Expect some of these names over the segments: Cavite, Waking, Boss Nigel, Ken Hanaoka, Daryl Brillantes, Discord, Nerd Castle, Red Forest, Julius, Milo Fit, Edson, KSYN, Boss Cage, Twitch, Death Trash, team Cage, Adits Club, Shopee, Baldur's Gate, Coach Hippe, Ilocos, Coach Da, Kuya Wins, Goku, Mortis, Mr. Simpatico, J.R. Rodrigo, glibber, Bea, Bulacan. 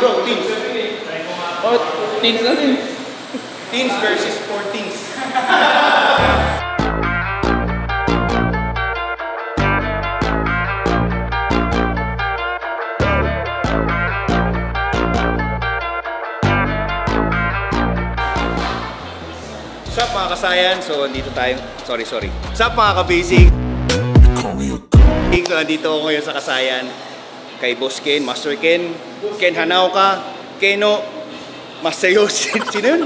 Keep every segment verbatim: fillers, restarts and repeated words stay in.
bro, teens. Oh, teens na din. Teens versus fourteens. What's up mga kasayan? So, andito tayo. Sorry, sorry. What's up mga ka-basic? So, andito ako ngayon sa kasayan. Kay Boss Ken, Master Ken, Ken Hanaoka, Keno, Master Yoshi. Sino yun?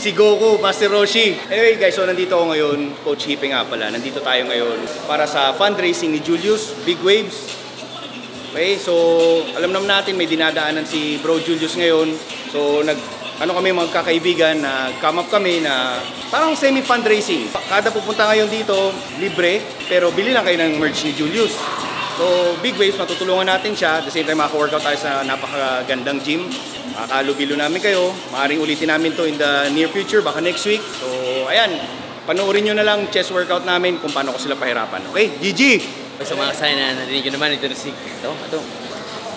Si Goku, Master Roshi. Anyway guys, so nandito ako ngayon. Coach Hippe nga pala. Nandito tayo ngayon para sa fundraising ni Julius, Big Waves. Okay, so alam naman natin may dinadaanan si Bro Julius ngayon. So, nag... Ano kami mga kakaibigan na come up kami na parang semi-fundraising. Kada pupunta ngayon dito, libre, pero bili lang kayo ng merch ni Julius. So, Big Waves, matutulungan natin siya. At the same time, maka-workout tayo sa napakagandang gym. Makalubilo namin kayo. Maaring ulitin namin to in the near future, baka next week. So, ayan, panoorin nyo na lang chest workout namin kung paano ko sila pahirapan. Okay, G G! Sa mga kasaya na narinig nyo naman, ito na si... Ito, ito.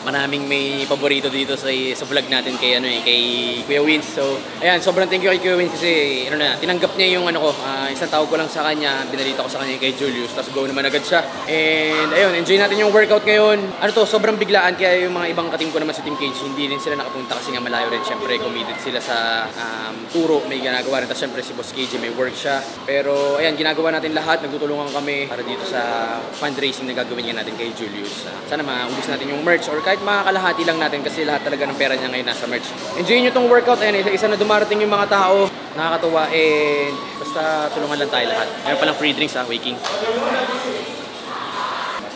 Maraming may paborito dito sa, sa vlog natin kay ano eh, kay Kuya Wins. So, ayan, sobrang thank you kay Kuya Wins kasi ano na, tinanggap niya yung ano ko, uh, isang tawag ko lang sa kanya, binalita ko sa kanya kay Julius, tapos go naman agad siya. And ayun, enjoy natin yung workout ngayon. Ano to, sobrang biglaan kaya yung mga ibang ka-team ko naman sa Team Cage, hindi rin sila nakapunta kasi nga malayo rin, syempre committed sila sa um, turo, may ginagawa rin, tapos syempre si Boss Cage may work siya. Pero ayan, ginagawa natin lahat, nagtutulungan kami para dito sa fundraising na gagawin nga natin kay Julius. Uh, sana maubos natin yung merch or kahit makakalahati lang natin kasi lahat talaga ng pera niya ngayon nasa merch. Enjoy nyo tong workout. Ayan, isa-isa na dumarating yung mga tao. Nakakatuwa and basta tulungan lang tayo lahat. Meron palang free drinks ha, Waking.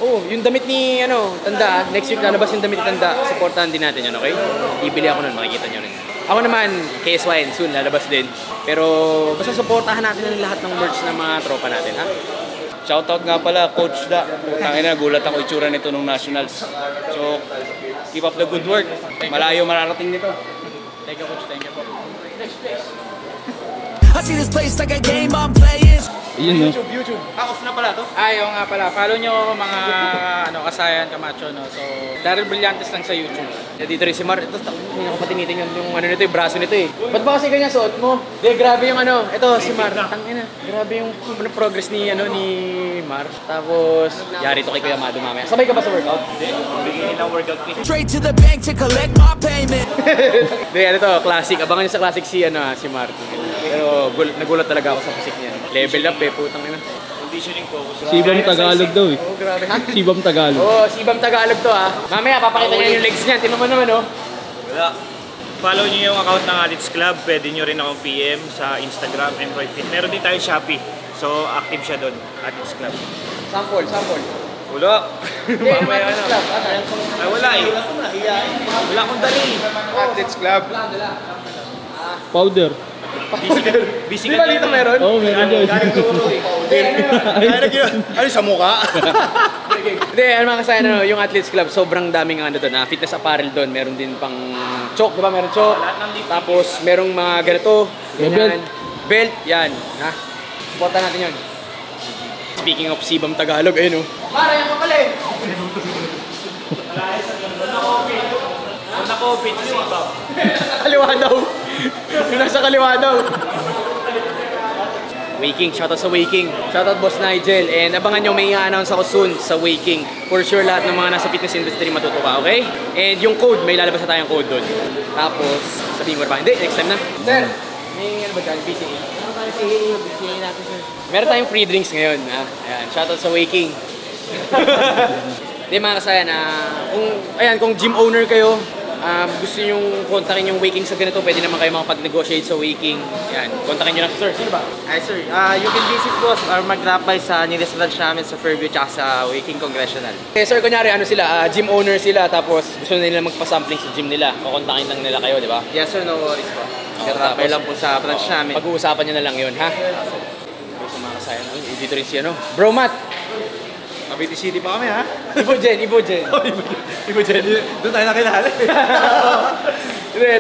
Oh, yung damit ni ano, Tanda. Next week lalabas yung damit ni Tanda. Supportahan din natin yun, okay? Ibili ako nun, makikita nyo rin. Ako naman, K S Y N, soon lalabas din. Pero basta supportahan natin ang lahat ng merch ng mga tropa natin ha. Shoutout nga pala, Coach Da. Tangina, gulat ako itsura nito nung Nationals. So, keep up the good work. Malayo mararating nito. Thank you, Coach. Thank you, Coach. Next place. I see this place like a game I'm playing. YouTube, YouTube. Ah, off na pala to? Ayaw nga pala. Follow nyo mga ano, kasayan, kamacho, no? So, Daryl Brillantes lang sa YouTube. Dito rin si Marito. Hindi ako patinitingnan yung ano nito, yung braso nito eh. Ba't ba kasi ganyan suot mo? De, grabe yung ano. Ito, si Mar. Tangina. Grabe yung progress ni ano ni Mar. Tapos, yari to kay Kuya Mado mamaya. Sabay ka ba sa workout? Hindi. Bigyan lang workout ko. Straight to the bank to collect my payment. De, ano to, classic. Abangan nyo sa classic si ano, si Martin. Pero nagulat talaga ako sa pusik niya. Level up eh, putang ina. Conditioning focus. Sibam Tagalog daw eh. Oh, grabe. Sibam Tagalog. Oo, Sibam Tagalog to ah. Mamaya papakita niya yung legs niya. Tingnan mo naman oh. Wala. Follow niyo yung account ng Adits Club. Pwede niyo rin akong P M sa Instagram, Android Fit. Meron din tayo Shopee. So, active siya doon, Adits Club. Sample, sample. Wala. Mamaya na. Ay, wala eh. Wala akong dali. Adits Club. Powder. Bisikleta. Bisikleta. Di ba dito meron? Oo, meron dyan. Galing turo eh. Ano sa mukha? Hindi, ano mga kasaya na yung Athletes Club, sobrang daming ano doon. Fitness apparel doon. Meron din pang chok, di ba? Meron chok. Tapos merong mga ganito. Belt. Belt, yan. Supportan natin yun. Speaking of Sibam Tagalog, ayun o. Para, yan pa pala eh. Nakopit sa Sibam. Kaliwa daw. Yung nasa kaliwa daw. Waking, shoutout sa Waking. Shoutout Boss Nigel. And abangan nyo, may i-announce ako soon sa Waking. For sure lahat ng mga nasa fitness industry matutuka, okay? And yung code, may lalabas na tayong code doon. Tapos, sabihin mo pa, hindi, next time na. Sir, may ano ba dyan? B C A? Ano ba yung B C A natin, sir? Meron tayong free drinks ngayon. Ayan, shoutout sa Waking. Hindi mga kasaya na, ayan, kung gym owner kayo, Um, gusto nyong kontakin yung Waking sa ganito, pwede naman kayo makapag-negotiate sa Waking. Yan, kontakin nyo lang. Sir, sino ba? Hi sir, uh, you can visit us or mag-drop by sa nearest branch namin sa Fairview tsaka sa Waking Congressional. Okay sir, kunyari ano sila, uh, gym owner sila, tapos gusto nila magpa-sampling sa gym nila. Kukontakin lang nila kayo, di ba? Yes sir, no worries po. Drop by lang po sa branch oh, namin. Pag-uusapan nyo na lang yun, ha? Ito sa mga kasaya nun, dito rin si ano, Bro Matt! Cavite City pa kami ha? Ibogen, Ibogen. Oh, Ibogen. Doon tayo nakilala eh.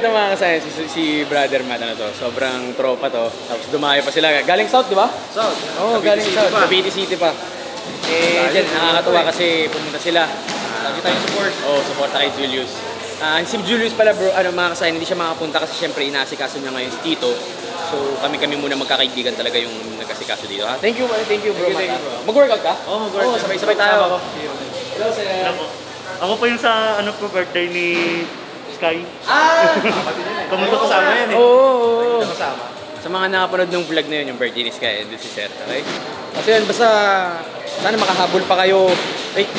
Ito mga kasaya, si, si brother Matt ano to. Sobrang tropa to. Tapos dumayo pa sila. Galing South, di ba? South. Oo, oh, galing City South. Cavite City pa. Eh, dyan, nakakatuwa kasi pumunta sila. Lagi tayong support. Oo, oh, support tayo Julius. Uh, si Julius pala bro, ano mga KSYN, hindi siya makapunta kasi siyempre inaasikaso niya ngayon si Tito. So kami-kami muna magkakaibigan talaga yung nagkasikaso dito ha. Thank you, thank you bro. Mag-workout ka? Oo, oh, mag-workout. Oh, sabay-sabay tayo. Ako. Hello sir. Ako pa yung sa ano po birthday ni Sky. Ah! Kamusta ko kasama yan eh. Oo. Sa mga nakapanood ng vlog na yun, yung birthday ni Sky and si Sir, okay? Kasi yun, basta sana makahabol pa kayo. Ay,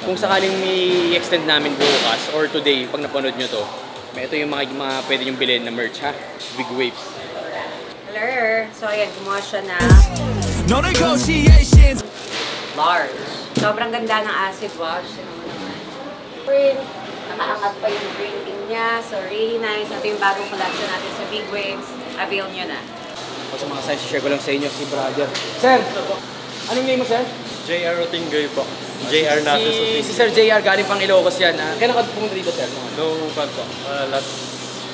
kung sakaling may extend namin bukas or today, pag napanood nyo to, ito yung mga, mga pwede nyong bilhin na merch ha, Big Waves. Hello! So ayan, gumawa siya na no negotiations! Large. Sobrang ganda ng acid wash. Print. Nakaangat pa yung printing niya. So really nice. Ito yung bagong collection natin sa Big Waves. Avail nyo na. Sa mga size, share ko lang sa inyo si brother. Sir! Anong name mo sir? J R Rodrigo po. J R na si, si Sir J R galing pang Ilocos yan. Ah. Kailan ka pumunta dito sir? Noong pag po. Uh, last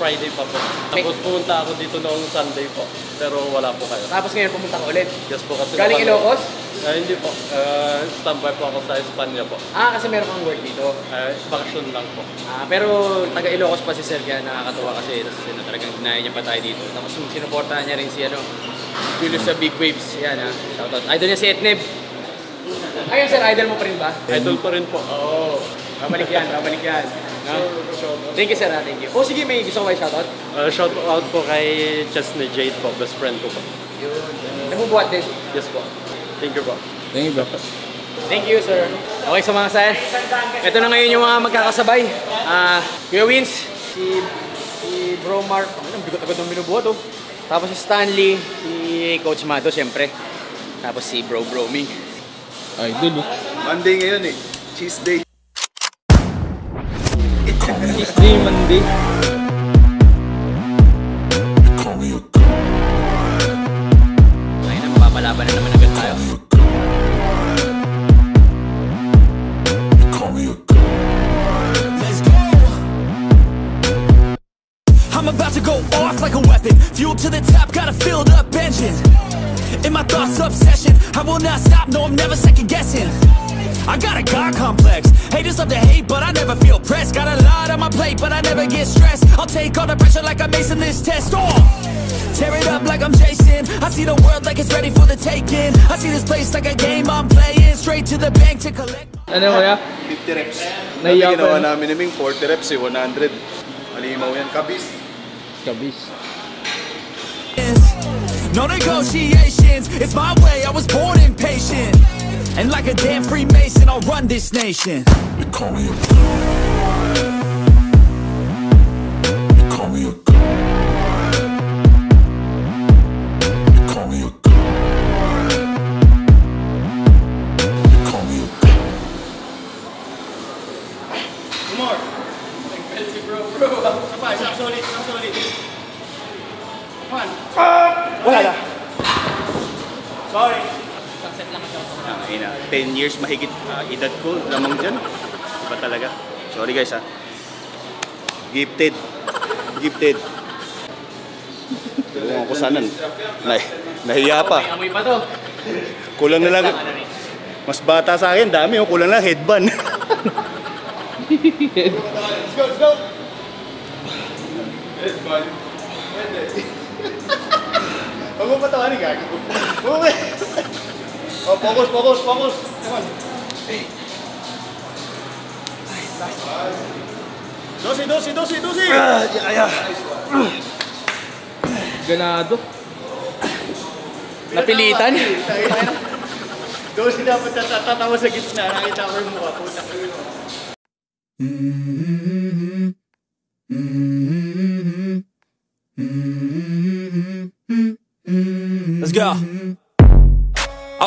Friday pa po. Tapos pumunta ako dito noong Sunday po. Pero wala po kayo. Tapos ngayon pumunta ko ulit? Yes po. Kasi galing Ilocos? Uh, hindi po. Uh, standby po ako sa Espanya po. Ah, kasi meron kang work dito? Uh, vacation lang po. Ah, pero taga Ilocos pa si Sir kaya nakakatuwa kasi na talagang dinayan niya pa tayo dito. Tapos sinuportahan niya rin si ano, Julius sa Big Waves. Yan ah. Shoutout. Idol niya si Etneb. Ayun sir, idol mo pa rin ba? Idol pa rin po. Oo. Babalik yan, babalik yan. No? Thank you sir, thank you. O oh, sige, may gusto ko kayo shoutout? Uh, shoutout po kay Chess ni Jade po, best friend ko po. Yun. Uh, Nabubuhat din? Yes po. Thank you po. Thank you bro. Thank you sir. Okay, so mga sir, ito na ngayon yung mga magkakasabay. Uh, Kuya Wins, si, si Bro Mark, ang bigot-agad ng binubuhat oh. Tapos si Stanley, si Coach Mato siyempre. Tapos si Bro Broming. Ay, dulo. Monday ngayon eh. Cheese day. Cheese day, Monday. Ay, napapalaban na naman agad tayo. I'm about to go off like a weapon. Fuel to the top, got a filled up engine. In my thoughts obsession, I will not stop, no I'm never second guessing. I got a God complex, haters love to hate but I never feel pressed. Got a lot on my plate but I never get stressed. I'll take all the pressure like I'm acing this test. Oh! Tear it up like I'm Jason, I see the world like it's ready for the taking. I see this place like a game I'm playing, straight to the bank to collect. Ano kaya? fifty reps. Dati ginawa namin naming forty reps eh, one hundred. Malimaw yan, kabis. Kabis. No negotiations, it's my way, I was born impatient. And like a damn Freemason, I'll run this nation. They call me a god. They call me a god. They call me a god. They call me a god. One more. Thank you, bro, bro. Sabay, sab solid, sab solid. One. Ah! Wala na. Sorry. Accept lang ako. Ay na, ten years mahigit uh, edad ko lamang dyan. Iba talaga. Sorry guys ha. Gifted. Gifted. Tulungan ko sanan. Nah, nahiya pa. Okay, amoy pa to. Kulang na lang. Mas bata sa akin. Dami oh. Kulang na headband. Let's go, let's go. Headband. Headband. Huwag mong patawarin, gagawin. Oh, focus, focus, focus. Come on. Hey. Ay, last one. Dosi, dosi, dosi, dosi! Ah, yeah, yeah. Ganado. Napilitan? Dosi dapat natatawa sa gitna. Nakita ko yung mukha. Puta ko yun. Mm-hmm. Mm-hmm. Mm-hmm. Let's go. I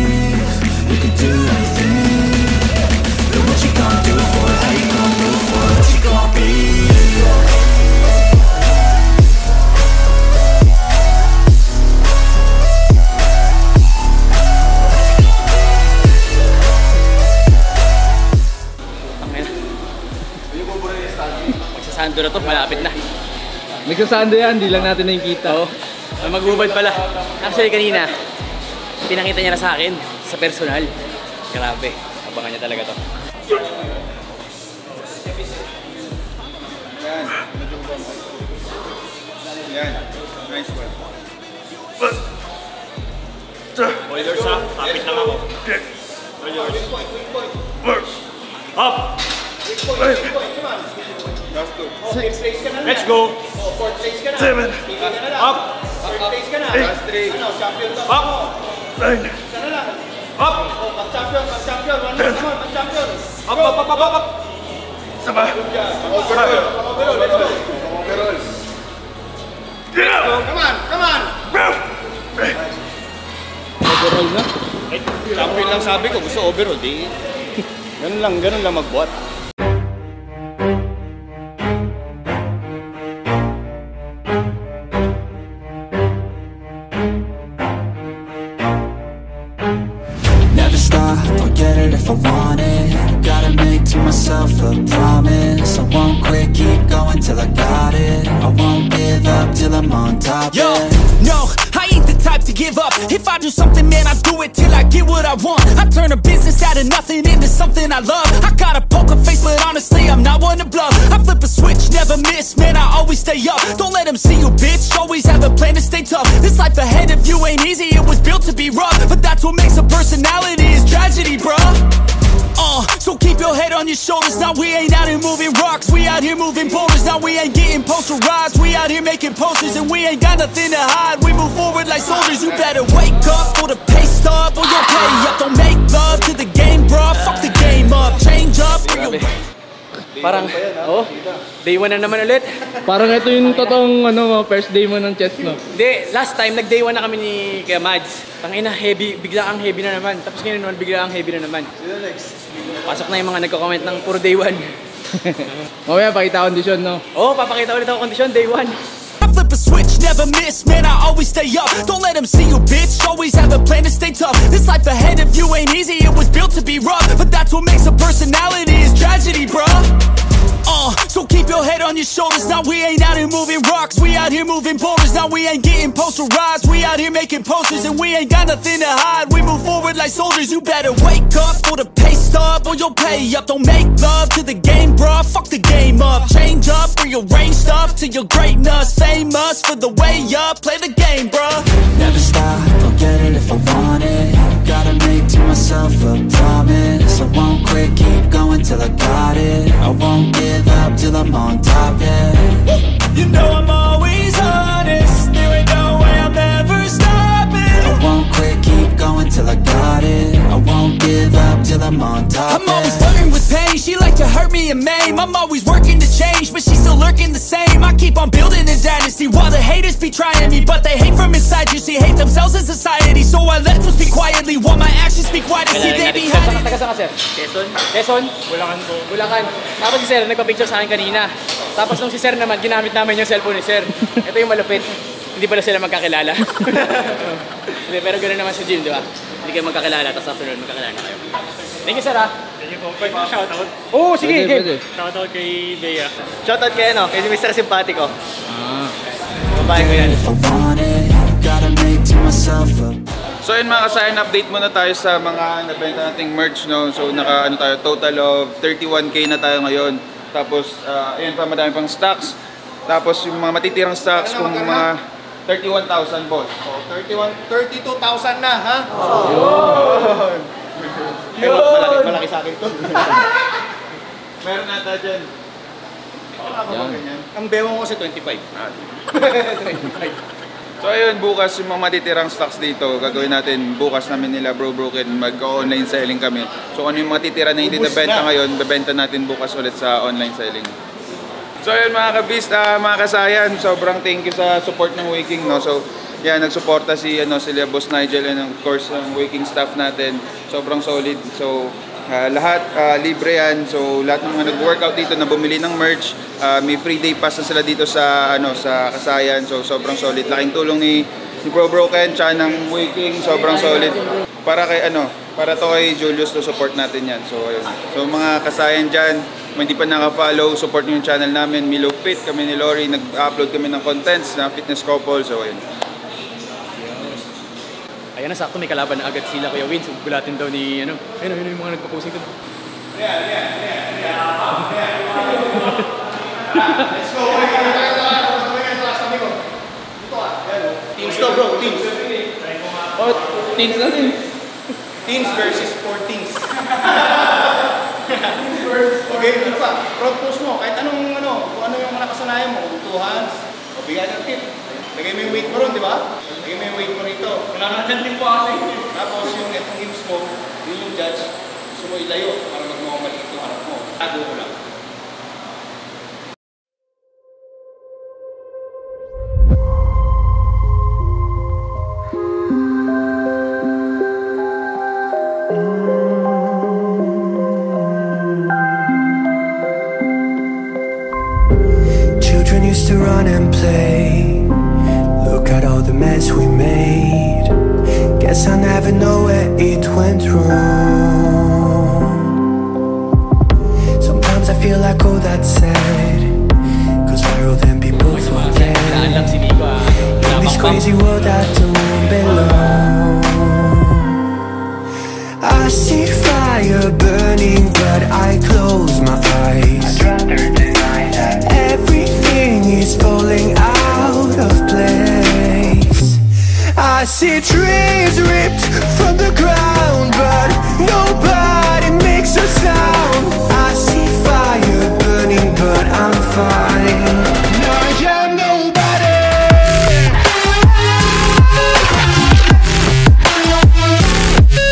you can do anything? But what you gonna do for it? How you gonna move for it? What you gonna be? Sando na to, malapit na. Magsasando yan, hindi lang natin nakikita. Oo. Maghubad pala. Actually kanina, pinakita niya na sa akin, sa personal. Grabe, abangan niya talaga to. Yan, yan, nice one. Boilers ha, kapit lang ako. Boilers. Up! Six. Let's go. Seven. Up. Eight. Up. Nine. Up. Ten. Up, up, up, up, up. Sabah. Come on, come on. Overall na. Champion lang sabi ko. Gusto overall. Di. Ganun lang, ganun lang magbuhat. If I do something, man, I do it till I get what I want. I turn a business out of nothing into something I love. I got a poker face, but honestly, I'm not one to bluff. I flip a switch, never miss, man, I always stay up. Don't let them see you, bitch, always have a plan to stay tough. This life ahead of you ain't easy, it was built to be rough. But that's what makes a personality is tragedy, bruh. Uh, so keep your head on your shoulders. Now we ain't out here moving rocks, we out here moving boulders. Now we ain't getting posterized, we out here making posters. And we ain't got nothing to hide, we move forward like soldiers. You better wake up for the pay stub or you'll pay up. Don't make love to the game, bruh, fuck the game up. Change up for your... Parang, oh, day one na naman ulit. Parang ito yung totoong ano, first day mo ng chess, no? Hindi, last time nag day one na kami ni Kuya Mads. Tangina, heavy, bigla ang heavy na naman. Tapos ngayon naman, bigla ang heavy na naman. Pasok na yung mga nagko-comment ng puro day one. Mamaya, pakita kondisyon, no? Oo, oh, papakita ulit ako kondisyon, day one. Flip a switch, never miss, man, I always stay up. Don't let them see you, bitch, always have a plan to stay tough. This life ahead of you ain't easy, it was built to be rough. But that's what makes a personality is tragedy, bruh. Uh, so keep your head on your shoulders. Now we ain't out here moving rocks, we out here moving boulders. Now we ain't getting posterized, we out here making posters. And we ain't got nothing to hide, we move forward like soldiers. You better wake up for the pay stub or you'll pay up. Don't make love to the game, bruh, fuck the game up. Change up, rearrange stuff to your greatness. Famous for the way up, play the game, bruh. Never stop, I'll get it if I want it. Gotta make to myself a promise. I won't quit, keep going till I got it. I won't give up till I'm on top, yeah. You know I'm always honest. There ain't no way I'm ever stopping. I won't quit, keep going till I got it. I won't give up till I'm on top, I'm yeah. Always flirting with pain. She like to hurt me and maim. I'm always working to change, but she's still lurking the same. I keep on building a dynasty while the haters be trying me. But they hate from inside, you see, hate themselves in society. So I let them speak quietly while my actions speak quietly. See, they be hiding. Taga-saka, sir? Edson. Edson. Bulacan po. Bulacan. Tapos si sir, nagpa-picture sa akin kanina. Tapos nung si sir naman, ginamit namin yung cellphone ni sir. Ito yung malupit. Hindi pala sila magkakilala. Pero gano'n naman sa gym, di ba? Hindi kayo magkakilala, tapos afternoon magkakilala kayo. Thank you, sir, ha? Thank you po. Pwede na shoutout? Oo, sige, game. Shoutout kay Bea. Shoutout kay ano? Kay Mister Simpatico. Ah. Babae ko yan. So yun mga kasayan, update muna tayo sa mga nabenta nating merch, no? So naka ano tayo, total of thirty-one K na tayo ngayon. Tapos, uh, ayun pa, madami pang stocks. Tapos yung mga matitirang stocks, kung mga... thirty-one thousand, boss. Oh, thirty-two thousand na, ha? Oh. Yun! Yun! Malaki, malaki sa akin ito. Meron nata dyan. Ako na ba ganyan? Ang bewang ko si twenty-five. twenty-five. So ayun, bukas yung mga matitirang stocks dito, gagawin natin, bukas namin nila Bro Broken, mag-online selling kami. So ano yung matitira na hindi nabenta ngayon, bebenta natin bukas ulit sa online selling. So ayun mga ka-beast, uh, mga kasayan, sobrang thank you sa support ng Waking, no? So yan, nagsuporta si ano, sila Boss Nigel and of course ang Waking staff natin, sobrang solid. So Uh, lahat uh, libre yan. So lahat ng mga nag-workout dito na bumili ng merch, uh, may free day pass na sila dito sa ano sa Kasayan. So sobrang solid. Laking tulong ni ni Bro Broken, tsaka ng Waking, sobrang solid. Para kay ano, para to kay Julius, to support natin yan. So ayun. So mga Kasayan diyan, hindi pa naka-follow, support niyo yung channel namin, Milo Fit. Kami ni Lori nag-upload kami ng contents na fitness couple. So ayun. Ayan na, sakto may kalaban na agad sila, Kuya Wins. Gulatin daw ni, ano, ayun, ayun, ayun yung mga nagpaposing doon. Yeah, yeah, yeah, yeah. Let's go. Teams to, bro, teams. Oh, teams na din. Teams versus four teams. Okay, ano pa? Front post mo, kahit anong, ano, kung ano yung nakasanayan mo, two hands, o bigyan ng tip. Lagay mo yung weight mo ron, di ba? Lagay mo yung weight mo rito. Kailangan natin din po kasi. Tapos yung etong hips mo, yun yung judge. Gusto mo ilayo para magmamalit yung harap mo. Tago mo lang. Children used to run and play. Look at all the mess we made. Guess I never know where it went wrong. Sometimes I feel like all that's sad, cause viral then people forget. In this crazy world I don't belong. I see fire burning but I close my eyes. I'd rather deny that. Everything is falling out of place. I see trees ripped from the ground, but nobody makes a sound. I see fire burning, but I'm fine. No, you're nobody. No, you're nobody.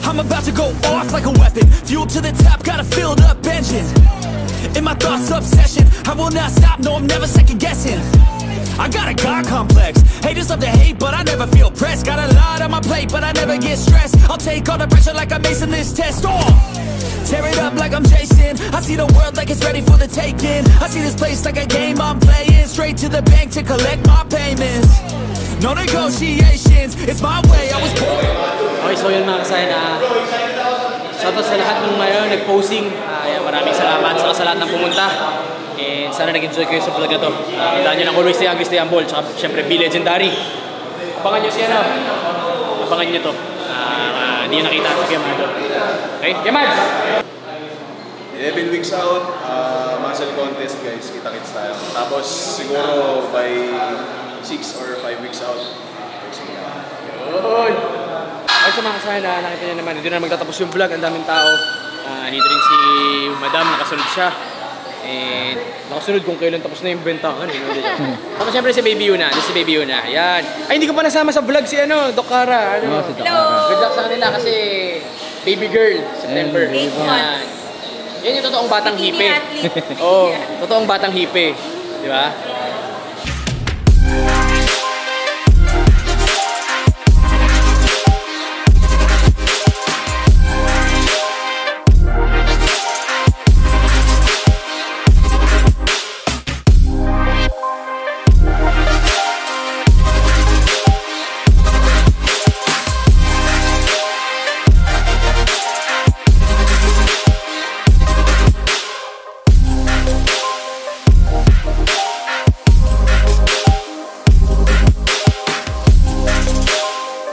I'm about to go off like a weapon. Fuel to the top, got a filled up engine. in my thoughts obsession. I will not stop, no, I'm never second guessing. I got a God complex, haters love to hate, but I never feel pressed. Got a lot on my plate, but I never get stressed. I'll take all the pressure like I'm acing this test. Oh, tear it up like I'm Jason. I see the world like it's ready for the taking. I see this place like a game I'm playing. Straight to the bank to collect my payments. No negotiations, it's my way, I was born. Okay, so yun mga KSYN, shout out sa lahat ng mayon, nag-posing. Uh, maraming salamat sa, sa lahat ng pumunta. And sana nag-enjoy kayo sa vlog na to. Uh, Tandaan nyo ng always stay hungry, stay humble. Tsaka syempre be legendary. Abangan nyo siya na. Abangan nyo to. Hindi uh, uh, nyo nakita sa game na to. Okay, game on! eleven weeks out, uh, muscle contest guys. Kita-kits tayo. Tapos siguro by six or five weeks out. Yun! Sa mga KSYN, na nakita niyo naman, hindi na magtatapos yung vlog, ang daming tao. Uh, nandito rin si Madam, nakasunod siya. And nakasunod kung kailan tapos na yung benta ka. Tapos siyempre si Baby Una, si Baby Una, ayan. Ay, hindi ko pa nasama sa vlog si ano, Doc Cara. Ano? Hello! Good luck sa kanila kasi baby girl, September. eight months. Yan yung totoong batang hipe. Oo, oh, totoong batang hipe. Di ba?